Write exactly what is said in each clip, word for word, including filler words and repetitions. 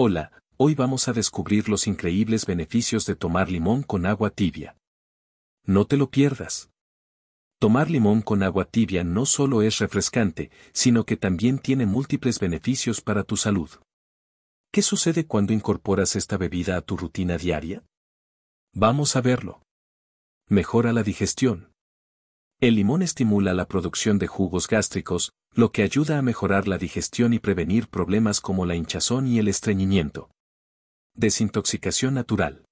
Hola, hoy vamos a descubrir los increíbles beneficios de tomar limón con agua tibia. No te lo pierdas. Tomar limón con agua tibia no solo es refrescante, sino que también tiene múltiples beneficios para tu salud. ¿Qué sucede cuando incorporas esta bebida a tu rutina diaria? Vamos a verlo. Mejora la digestión. El limón estimula la producción de jugos gástricos, lo que ayuda a mejorar la digestión y prevenir problemas como la hinchazón y el estreñimiento. Desintoxicación natural.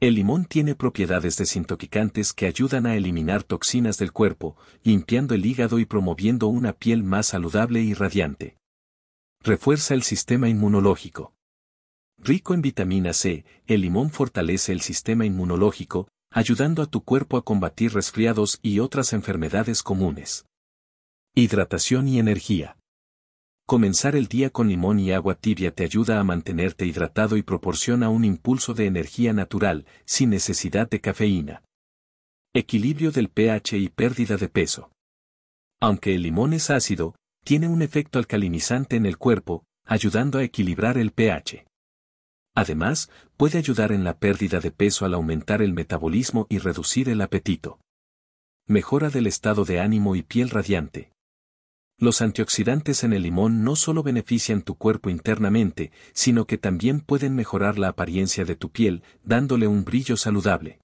El limón tiene propiedades desintoxicantes que ayudan a eliminar toxinas del cuerpo, limpiando el hígado y promoviendo una piel más saludable y radiante. Refuerza el sistema inmunológico. Rico en vitamina C, el limón fortalece el sistema inmunológico, ayudando a tu cuerpo a combatir resfriados y otras enfermedades comunes. Hidratación y energía. Comenzar el día con limón y agua tibia te ayuda a mantenerte hidratado y proporciona un impulso de energía natural, sin necesidad de cafeína. Equilibrio del pH y pérdida de peso. Aunque el limón es ácido, tiene un efecto alcalinizante en el cuerpo, ayudando a equilibrar el pH. Además, puede ayudar en la pérdida de peso al aumentar el metabolismo y reducir el apetito. Mejora del estado de ánimo y piel radiante. Los antioxidantes en el limón no solo benefician tu cuerpo internamente, sino que también pueden mejorar la apariencia de tu piel, dándole un brillo saludable.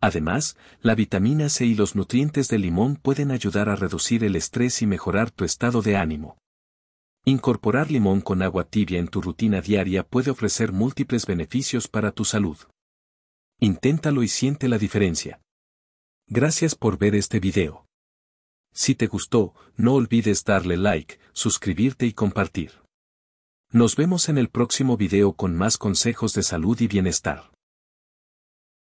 Además, la vitamina C y los nutrientes del limón pueden ayudar a reducir el estrés y mejorar tu estado de ánimo. Incorporar limón con agua tibia en tu rutina diaria puede ofrecer múltiples beneficios para tu salud. Inténtalo y siente la diferencia. Gracias por ver este video. Si te gustó, no olvides darle like, suscribirte y compartir. Nos vemos en el próximo video con más consejos de salud y bienestar.